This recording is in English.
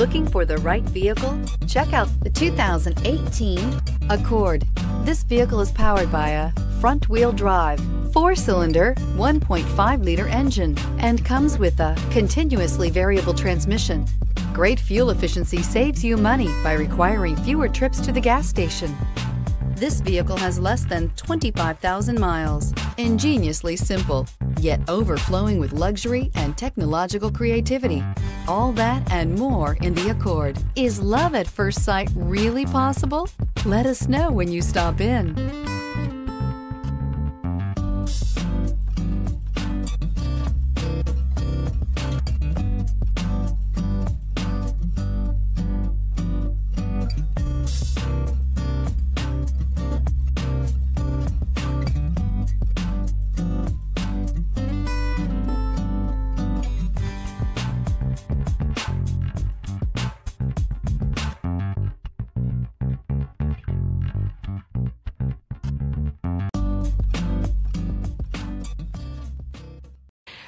Looking for the right vehicle? Check out the 2018 Accord. This vehicle is powered by a front-wheel drive, four-cylinder, 1.5-liter engine, and comes with a continuously variable transmission. Great fuel efficiency saves you money by requiring fewer trips to the gas station. This vehicle has less than 25,000 miles. Ingeniously simple, yet overflowing with luxury and technological creativity. All that and more in the Accord. Is love at first sight really possible? Let us know when you stop in.